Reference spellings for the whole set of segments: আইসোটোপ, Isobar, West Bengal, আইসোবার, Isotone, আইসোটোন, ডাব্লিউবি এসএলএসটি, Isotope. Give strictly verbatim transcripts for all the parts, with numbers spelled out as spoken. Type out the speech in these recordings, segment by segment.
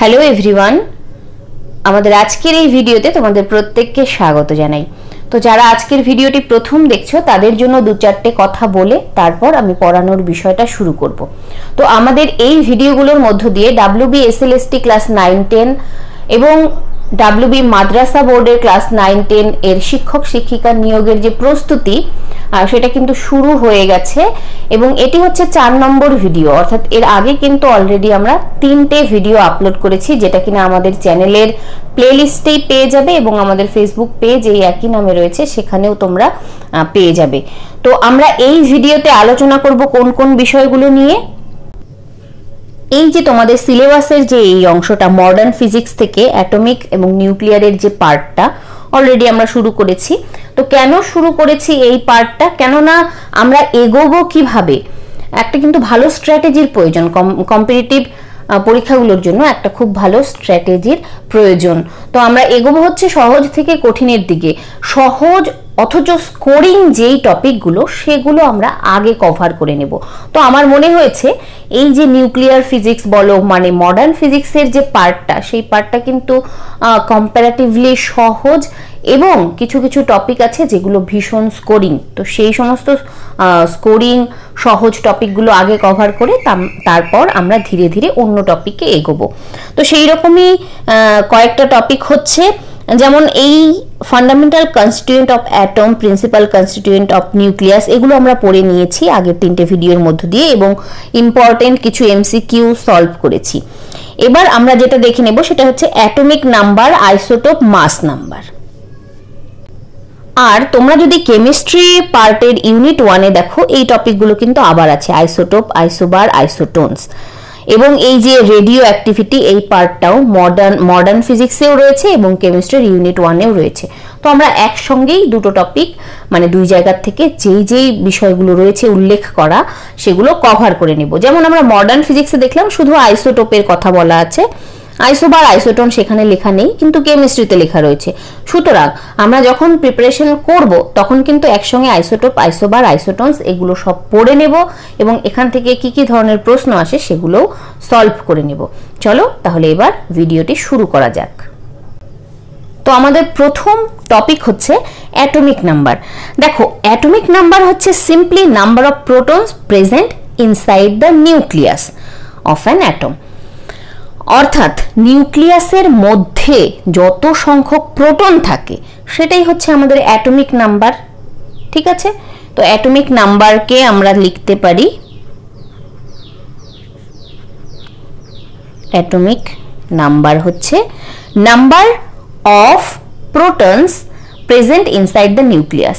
Hello everyone, আমাদের আজকের এই ভিডিওতে তোমাদের প্রত্যেককে স্বাগত জানাই। তো যারা আজকের ভিডিওটি প্রথম দেখছো তাদের জন্য দু চারটে কথা বলে তারপর আমি পড়ানোর বিষয়টা শুরু করব। তো আমাদের এই ভিডিওগুলোর মধ্য দিয়ে ডাব্লিউবি এসএলএসটি class nine ten এবং ডাব্লিউবি মাদ্রাসা বোর্ডের ক্লাস নাইন টেন এর শিক্ষক শিক্ষিকা নিয়োগের যে প্রস্তুতি সেটা কিন্তু শুরু হয়ে গেছে এবং এটি হচ্ছে চার নম্বর ভিডিও, অর্থাৎ এর আগে কিন্তু অলরেডি আমরা তিনটে ভিডিও আপলোড করেছি যেটা কিনা আমাদের চ্যানেলের প্লেলিস্টেই পেয়ে যাবে এবং আমাদের ফেসবুক পেজ এই একই নামে রয়েছে সেখানেও তোমরা পেয়ে যাবে। তো আমরা এই ভিডিওতে আলোচনা করব কোন কোন বিষয়গুলো নিয়ে। এই যে তোমাদের সিলেবাসের যে এই অংশটা মডার্ন ফিজিক্স থেকে অ্যাটমিক এবং নিউক্লিয়ারের যে পার্টটা অলরেডি আমরা শুরু করেছি। তো কেন শুরু করেছি এই পার্টটা, কেননা আমরা এগোবো কিভাবে একটা কিন্তু ভালো স্ট্র্যাটেজির প্রয়োজন, কম্পিটিটিভ পরীক্ষাগুলোর জন্য একটা খুব ভালো স্ট্র্যাটেজির প্রয়োজন। তো আমরা এগোবো হচ্ছে সহজ থেকে কঠিনের দিকে। সহজ অথচ স্কোরিং যেই টপিকগুলো সেগুলো আমরা আগে কভার করে নেব। তো আমার মনে হয়েছে এই যে নিউক্লিয়ার ফিজিক্স বলো মানে মডার্ন ফিজিক্সের যে পার্টটা সেই পার্টটা কিন্তু কম্প্যারেটিভলি সহজ এবং কিছু কিছু টপিক আছে যেগুলো ভীষণ স্কোরিং। তো সেই সমস্ত স্কোরিং সহজ টপিকগুলো আগে কভার করে তারপর আমরা ধীরে ধীরে অন্য টপিকে এগোবো। তো সেই রকমই কয়েকটা টপিক হচ্ছে যেমন এই fundamental constituent of atom, principal constituent of nucleus, এগুলো আমরা পড়ে নিয়েছি আগের তিনটে ভিডিওর মধ্য দিয়ে এবং ইম্পর্টেন্ট কিছু এমসিকিউ সলভ করেছি। এবার আমরা যেটা দেখে নেব সেটা হচ্ছে atomic number, আইসোটোপ, mass number. আর তোমরা যদি কেমিস্ট্রি পার্টের ইউনিট ওয়ানে দেখো এই টপিকগুলো কিন্তু আবার আছে, আইসোটোপ, আইসোবার, আইসোটোনস এবং এই যে রেডিও অ্যাক্টিভিটি এই পার্টটাও মডার্ন মডার্ন ফিজিক্সেও রয়েছে এবং কেমিস্ট্রির ইউনিট ওয়ানেও রয়েছে। তো আমরা একসঙ্গেই দুটো টপিক মানে দুই জায়গার থেকে যেই যেই বিষয়গুলো রয়েছে উল্লেখ করা সেগুলো কভার করে নেব। যেমন আমরা মডার্ন ফিজিক্সে দেখলাম শুধু আইসোটোপের কথা বলা আছে, আইসোবার আইসোটোন সেখানে লেখা নেই কিন্তু কেমিস্ট্রিতে লেখা রয়েছে। সুতরাং আমরা যখন প্রিপারেশন করব তখন কিন্তু একসঙ্গে আইসোটোপ, আইসোবার, আইসোটোনস এগুলো সব পড়ে নেব এবং এখান থেকে কি কি ধরনের প্রশ্ন আসে সেগুলোও সলভ করে নেব। চলো তাহলে এবার ভিডিওটি শুরু করা যাক। তো আমাদের প্রথম টপিক হচ্ছে অ্যাটমিক নাম্বার। দেখো অ্যাটমিক নাম্বার হচ্ছে simply number of protons present inside the nucleus of an atom, অর্থাৎ নিউক্লিয়াসের মধ্যে যত সংখ্যক প্রোটন থাকে সেটাই হচ্ছে আমাদের অ্যাটমিক নাম্বার। ঠিক আছে, তো অ্যাটমিক নাম্বারকে আমরা লিখতে পারি অ্যাটমিক নাম্বার হচ্ছে number of protons present inside the nucleus.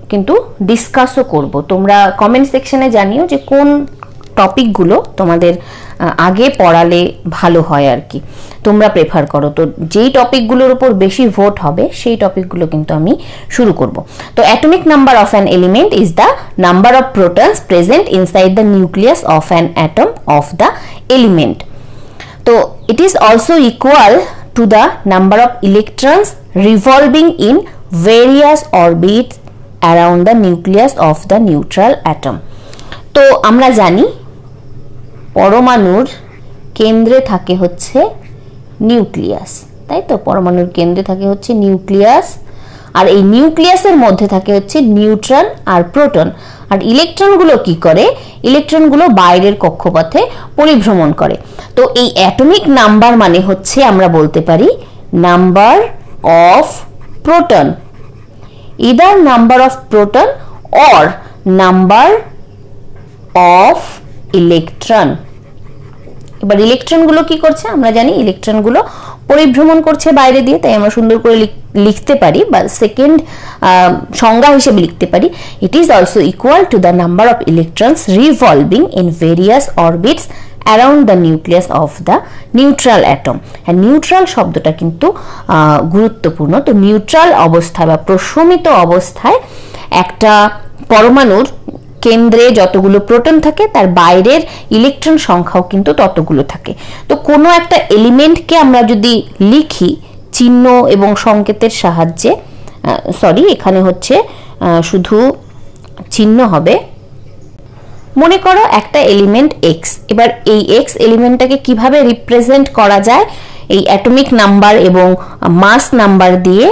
কিন্তু ডিসকাসও করব। তোমরা কমেন্ট সেকশনে জানিও যে কোন টপিকগুলো তোমাদের আগে পড়ালে ভালো হয় আর কি, তোমরা প্রেফার করো। তো যেই টপিকগুলোর উপর বেশি ভোট হবে সেই টপিকগুলো কিন্তু আমি শুরু করব। তো atomic number of an element is the number of protons present inside the nucleus of an atom of the element. তো it is also equal to the number of electrons revolving in various orbits around the nucleus of the neutral atom. তো আমরা জানি পরমাণুর কেন্দ্রে থাকে হচ্ছে nucleus, তাই তো পরমাণুর কেন্দ্রে থাকে হচ্ছে নিউক্লিয়াস আর এই নিউক্লিয়াসের মধ্যে থাকে হচ্ছে নিউট্রন আর প্রোটন। আর ইলেকট্রনগুলো কি করে, ইলেকট্রনগুলো বাইরের কক্ষপথে পরিভ্রমণ করে। তো এই অ্যাটমিক নাম্বার মানে হচ্ছে আমরা বলতে পারি number of proton, either number of proton or number of electron. এবার ইলেকট্রনগুলো কি করছে, আমরা জানি ইলেকট্রনগুলো পরিভ্রমণ করছে বাইরে দিয়ে, তাই আমরা সুন্দর করে লিখতে পারি বা সেকেন্ড সংজ্ঞা হিসেবে লিখতে পারি it is also equal to the number of electrons revolving in various orbits around the nucleus of the neutral atom. And neutral শব্দটা কিন্তু গুরুত্বপূর্ণ। তো নিউট্রাল অবস্থায় বা প্রশমিত অবস্থায় একটা পরমাণুর কেন্দ্রে যতগুলো প্রোটন থাকে তার বাইরের ইলেকট্রন সংখ্যাও কিন্তু ততগুলো থাকে। তো কোনো একটা এলিমেন্টকে আমরা যদি লিখি চিহ্ন এবং সংকেতের সাহায্যে, সরি এখানে হচ্ছে শুধু চিহ্ন হবে। মনে করো একটা এলিমেন্ট এক্স, এবার এই এক্স এলিমেন্টটাকে কিভাবে রিপ্রেজেন্ট করা যায় এই অ্যাটমিক নাম্বার এবং মাস নাম্বার দিয়ে।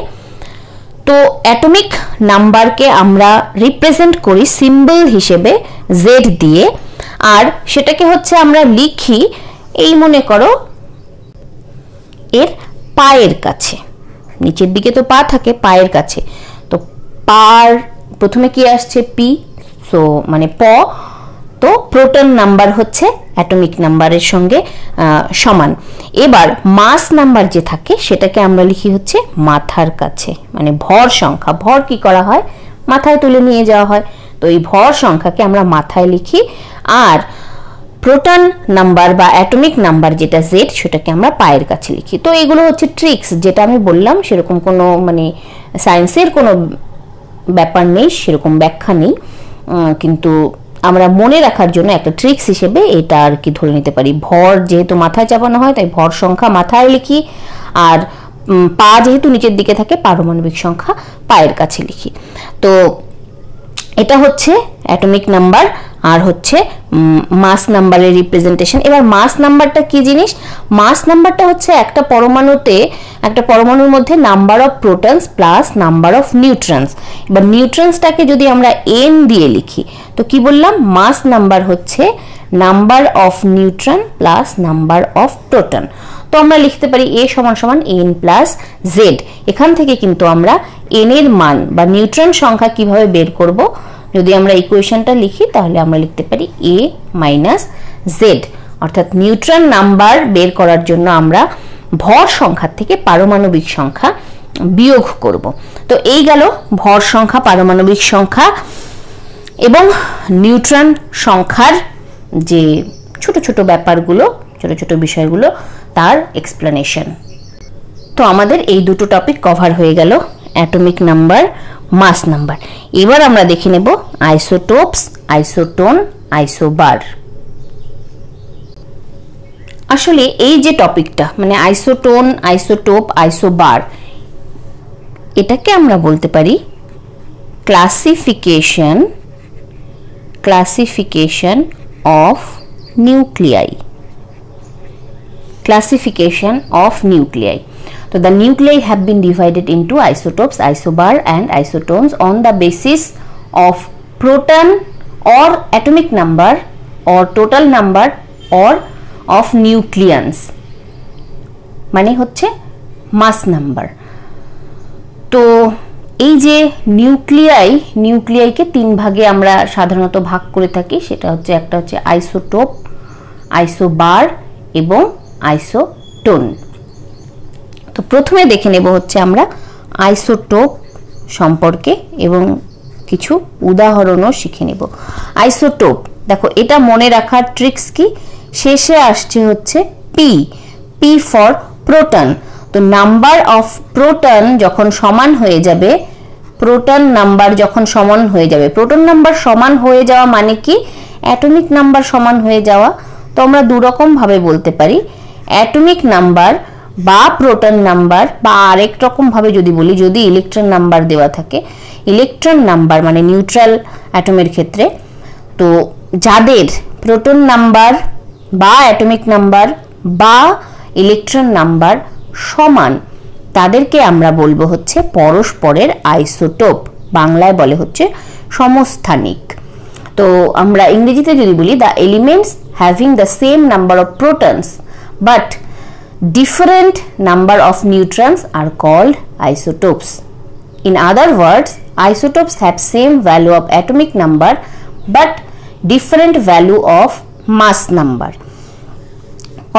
তো অ্যাটমিক নাম্বারকে আমরা রিপ্রেজেন্ট করি সিম্বল হিসেবে জেড দিয়ে, আর সেটাকে হচ্ছে আমরা লিখি এই মনে করো এর পায়ের কাছে, নিচের দিকে তো পা থাকে, পায়ের কাছে। তো পার প্রথমে কি আসছে পি, সো মানে প। তো প্রোটন নাম্বার হচ্ছে অ্যাটমিক নাম্বারের সঙ্গে সমান। এবার মাস নাম্বার যে থাকে সেটাকে আমরা লিখি হচ্ছে মাথার কাছে, মানে ভর সংখ্যা। ভর কি করা হয়, মাথায় তুলে নিয়ে যাওয়া হয়। তো এই ভর সংখ্যাকে আমরা মাথায় লিখি, আর প্রোটন নাম্বার বা অ্যাটমিক নাম্বার যেটা জেড সেটাকে আমরা পায়ের কাছে লিখি। তো এগুলো হচ্ছে ট্রিক্স, যেটা আমি বললাম সেরকম কোনো মানে সায়েন্সের কোনো ব্যাপার নেই, সেরকম ব্যাখ্যা নেই, কিন্তু আমরা মনে রাখার জন্য একটা ট্রিক্স হিসেবে এটা আর কি ধরে নিতে পারি। ভর যেহেতু মাথায় চাপানো হয় তাই ভর সংখ্যা মাথায় লিখি, আর পা যেহেতু নিচের দিকে থাকে পারমাণবিক সংখ্যা পায়ের কাছে লিখি। তো এটা হচ্ছে অ্যাটমিক নাম্বার আর হচ্ছে মাস নাম্বারের রিপ্রেজেন্টেশন। এবার মাস নাম্বারটা কি জিনিস? মাস নাম্বারটা হচ্ছে একটা পরমাণুতে একটা পরমাণুর মধ্যে number of protons plus number of neutrons. এবার নিউট্রনসটাকে যদি আমরা এন দিয়ে লিখি, তো কি বললাম মাস নাম্বার হচ্ছে number of neutron plus number of proton. তো আমরা লিখতে পারি এ সমান সমান এন প্লাস জেড। এখান থেকে কিন্তু আমরা এন এর মান বা নিউট্রন সংখ্যা কিভাবে বের করব, যদি আমরা ইকুয়েশনটা লিখি তাহলে আমরা লিখতে পারি এ মাইনাস জেড। অর্থাৎ নিউট্রন নাম্বার বের করার জন্য আমরা ভর সংখ্যা থেকে পারমাণবিক সংখ্যা বিয়োগ করব। তো এই গেল ভর সংখ্যা, পারমাণবিক সংখ্যা এবং নিউট্রন সংখ্যার যে ছোট ছোট ব্যাপারগুলো, ছোট ছোট বিষয়গুলো, তার এক্সপ্লেনেশন। তো আমাদের এই দুটো টপিক কভার হয়ে গেল, অ্যাটমিক নাম্বার, মাস নাম্বার। এবার আমরা দেখে নেব আইসোটোপস, আইসোটোন, আইসোবার। আসলে এই যে টপিকটা মানে আইসোটোন, আইসোটোপ, আইসোবার, এটাকে আমরা বলতে পারি classification classification of nuclei classification of nuclei. So the nuclei have been divided into isotopes, isobar and isotones on the basis of proton or atomic number or total number or of nucleons, মানে হচ্ছে mass number. তো এই যে nuclei, নিউক্লিয়াইকে তিন ভাগে আমরা সাধারণত ভাগ করে থাকি, সেটা হচ্ছে একটা হচ্ছে আইসোটোপ, আইসোবার এবং আইসোটোন। তো প্রথমে দেখে নেব হচ্ছে আমরা আইসোটোপ সম্পর্কে এবং কিছু উদাহরণও শিখে নেব। আইসোটোপ, দেখো এটা মনে রাখার ট্রিক্স কি, শেষে আসছে হচ্ছে পি, পি ফর প্রোটন। তো নাম্বার অফ প্রোটন যখন সমান হয়ে যাবে, প্রোটন নাম্বার যখন সমান হয়ে যাবে, প্রোটন নাম্বার সমান হয়ে যাওয়া মানে কি অ্যাটমিক নাম্বার সমান হয়ে যাওয়া। তো আমরা দুরকম ভাবে বলতে পারি, অ্যাটমিক নাম্বার বা প্রোটন নাম্বার, বা আরেক রকমভাবে যদি বলি, যদি ইলেকট্রন নাম্বার দেওয়া থাকে, ইলেকট্রন নাম্বার মানে নিউট্রাল অ্যাটমের ক্ষেত্রে, তো যাদের প্রোটন নাম্বার বা অ্যাটমিক নাম্বার বা ইলেকট্রন নাম্বার সমান তাদেরকে আমরা বলবো হচ্ছে পরস্পরের আইসোটোপ, বাংলায় বলে হচ্ছে সমস্থানিক। তো আমরা ইংরেজিতে যদি বলি, the elements having the same number of protons but different number of neutrons are called isotopes. In other words, isotopes have same value of atomic number but different value of mass number.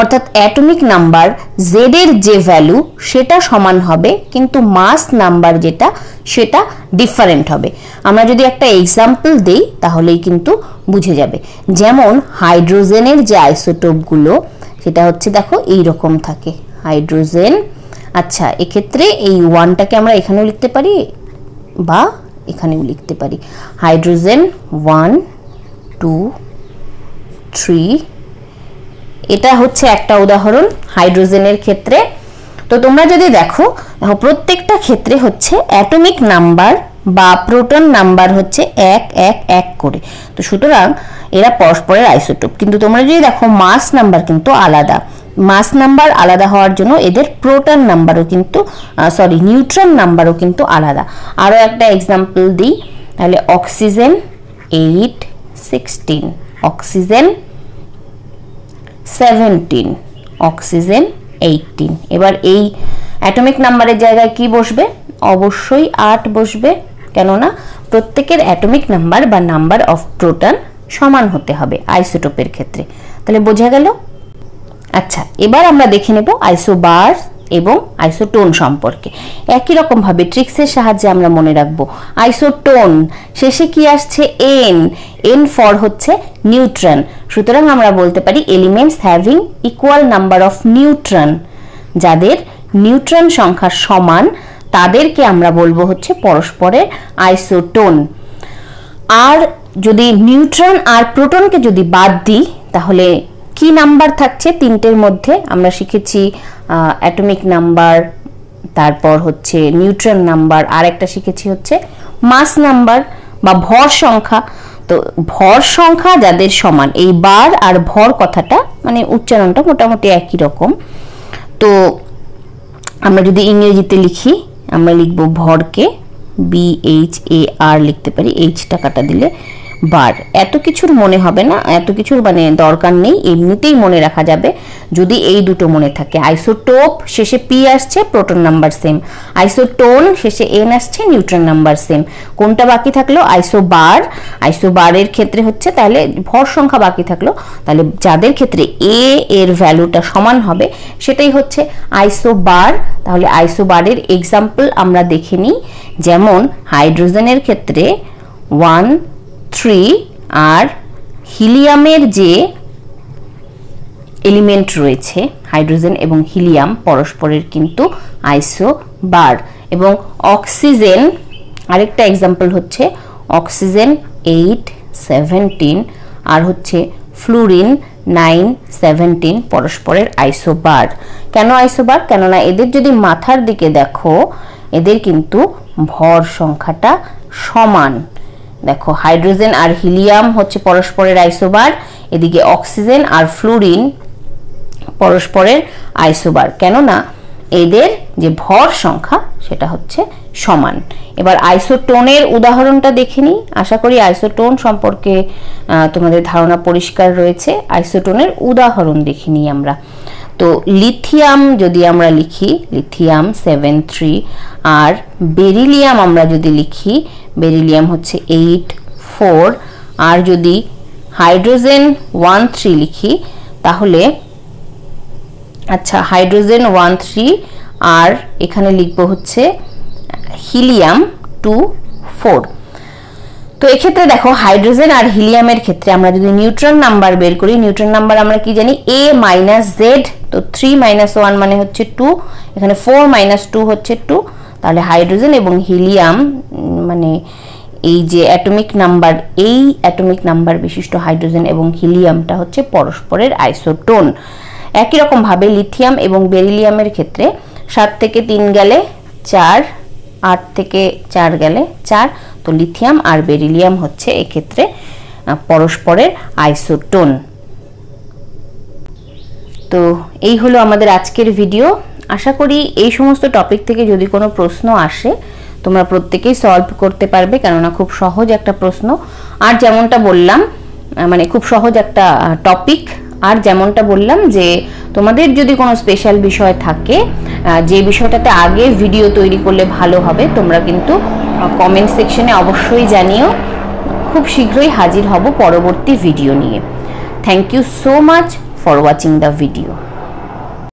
অর্থাৎ atomic number z এর যে value সেটা সমান হবে, কিন্তু মাস number যেটা সেটা different হবে। আমরা যদি একটা এক্সাম্পল দেই তাহলেই কিন্তু বুঝে যাবে। যেমন হাইড্রোজেনের যে আইসোটোপগুলো সেটা হচ্ছে দেখো এই রকম থাকে হাইড্রোজেন। আচ্ছা, এক্ষেত্রে এই ওয়ানটাকে আমরা এখানেও লিখতে পারি বা এখানেও লিখতে পারি। হাইড্রোজেন ওয়ান টু থ্রি, এটা হচ্ছে একটা উদাহরণ হাইড্রোজেনের ক্ষেত্রে। তো তোমরা যদি দেখো প্রত্যেকটা ক্ষেত্রে হচ্ছে অ্যাটমিক নাম্বার বা প্রোটন নাম্বার হচ্ছে এক এক এক করে, তো সুতরাং এরা পরস্পরের আইসোটোপ। কিন্তু তোমরা যদি দেখো মাস নাম্বার কিন্তু আলাদা, মাস নাম্বার আলাদা হওয়ার জন্য এদের প্রোটন নাম্বারও কিন্তু সরি নিউট্রন নাম্বারও কিন্তু আলাদা। আরও একটা এক্সাম্পল দিই তাহলে oxygen eight sixteen, oxygen seventeen, oxygen eighteen. এবার এই অ্যাটমিক নাম্বারের জায়গায় কি বসবে? অবশ্যই আট বসবে, কেননা প্রত্যেকের অ্যাটমিক নাম্বার বা নাম্বার অফ প্রোটন সমান হতে হবে আইসোটোপের ক্ষেত্রে। তাহলে বোঝা গেল। আচ্ছা, এবার আমরা দেখে নেব আইসোবার এবং আইসোটোন সম্পর্কে। একই রকমভাবে ট্রিক্সের সাহায্যে আমরা মনে রাখবো আইসোটোন শেষে কি আসছে এন, এন ফর হচ্ছে নিউট্রন। সুতরাং আমরা বলতে পারি elements having equal number of neutron, যাদের নিউট্রন সংখ্যা সমান তাদেরকে আমরা বলবো হচ্ছে পরস্পরের আইসোটোন। আর যদি নিউট্রন আর প্রোটনকে যদি বাদ দিই তাহলে কি নাম্বার থাকছে তিনটের মধ্যে? আমরা শিখেছি অ্যাটমিক নাম্বার, তারপর হচ্ছে নিউট্রন নাম্বার, আর একটা শিখেছি হচ্ছে মাস নাম্বার বা ভর সংখ্যা। তো ভর সংখ্যা যাদের সমান, এই বার আর ভর কথাটা মানে উচ্চারণটা মোটামুটি একই রকম। তো আমরা যদি ইংরেজিতে লিখি আমরা লিখব ভরকে বি এইচ এ আর লিখতে পারি, এইচটা কাটা দিলে বার। এত কিছুর মনে হবে না, এত কিছুর মানে দরকার নেই, এমনিতেই মনে রাখা যাবে যদি এই দুটো মনে থাকে। আইসোটোপ শেষে পি আসছে, প্রোটন নাম্বার সেম। আইসোটোন শেষে এন আসছে, নিউট্রন নাম্বার সেম। কোনটা বাকি থাকলো? আইসোবার। আইসোবারের ক্ষেত্রে হচ্ছে তাহলে ভর সংখ্যা বাকি থাকলো, তাহলে যাদের ক্ষেত্রে এ এর ভ্যালুটা সমান হবে সেটাই হচ্ছে আইসোবার। তাহলে আইসোবারের এক্সাম্পল আমরা দেখে নিই। যেমন হাইড্রোজেনের ক্ষেত্রে ওয়ান থ্রি, আর হিলিয়ামের যে এলিমেন্ট রয়েছে হাইড্রোজেন এবং হিলিয়াম পরস্পরের কিন্তু আইসোবার। এবং অক্সিজেন আরেকটা এক্সাম্পল হচ্ছে অক্সিজেন এইট সেভেন্টিন, আর হচ্ছে ফ্লুরিন নাইন সেভেন্টিন পরস্পরের আইসোবার। কেন আইসোবার? কেননা এদের যদি মাথার দিকে দেখো এদের কিন্তু ভর সংখ্যাটা সমান। দেখো হাইড্রোজেন আর হিলিয়াম হচ্ছে পরস্পরের আইসোবার, এদিকে অক্সিজেন আর ফ্লুরিন পরস্পরের আইসোবার, কেননা এদের যে ভর সংখ্যা সেটা হচ্ছে সমান। এবার আইসোটোনের উদাহরণটা দেখে নিই। আশা করি আইসোটোন সম্পর্কে তোমাদের ধারণা পরিষ্কার রয়েছে। আইসোটোনের উদাহরণ দেখে নিই আমরা। তো লিথিয়াম যদি আমরা লিখি লিথিয়াম সেভেন থ্রি, আর বেরিলিয়াম আমরা যদি লিখি বেরিলিয়াম হচ্ছে এইট ফোর, আর যদি হাইড্রোজেন ওয়ান থ্রি লিখি তাহলে আচ্ছা হাইড্রোজেন ওয়ান থ্রি, আর এখানে লিখব হচ্ছে হিলিয়াম টু ফোর। তো এক্ষেত্রে দেখো হাইড্রোজেন আর হিলিয়ামের ক্ষেত্রে আমরা যদি নিউট্রন নাম্বার বের করি, নিউট্রন নাম্বার আমরা কি জানি এ মাইনাস জেড। তো থ্রি মাইনাস ওয়ান মানে হচ্ছে টু, এখানে ফোর মাইনাস টু হচ্ছে টু। তাহলে হাইড্রোজেন এবং হিলিয়াম মানে এই যে অ্যাটমিক নাম্বার, এই অ্যাটমিক নাম্বার বিশিষ্ট হাইড্রোজেন এবং হিলিয়ামটা হচ্ছে পরস্পরের আইসোটোন। একই রকমভাবে লিথিয়াম এবং বেরিলিয়ামের ক্ষেত্রে সাত থেকে তিন গেলে চার, আট থেকে চার গেলে চার। তো লিথিয়াম আর বেরিলিয়াম হচ্ছে এক্ষেত্রে পরস্পরের আইসোটোন। তো এই হলো আমাদের আজকের ভিডিও। আশা করি এই সমস্ত টপিক থেকে যদি কোনো প্রশ্ন আসে তোমরা প্রত্যেকেই সলভ করতে পারবে, কেননা খুব সহজ একটা প্রশ্ন। আর যেমনটা বললাম মানে খুব সহজ একটা টপিক। আর যেমনটা বললাম যে তোমাদের যদি কোনো স্পেশাল বিষয় থাকে, যে বিষয়টাতে আগে ভিডিও তৈরি করলে ভালো হবে, তোমরা কিন্তু কমেন্ট সেকশনে অবশ্যই জানিও। খুব শীঘ্রই হাজির হব পরবর্তী ভিডিও নিয়ে। Thank you so much for watching the video.